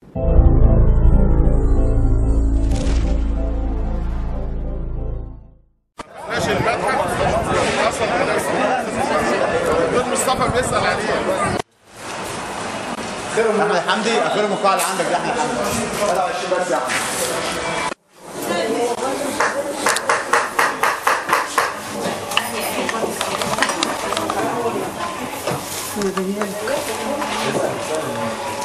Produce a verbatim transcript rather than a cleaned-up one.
ماشي المدحت حصل مناسبة مصطفى بيسأل عليه احمد الحمدي اخر المقاعة اللي عندك ده احمد الحمدي طلع الشيء بس يا احمد Muy bien.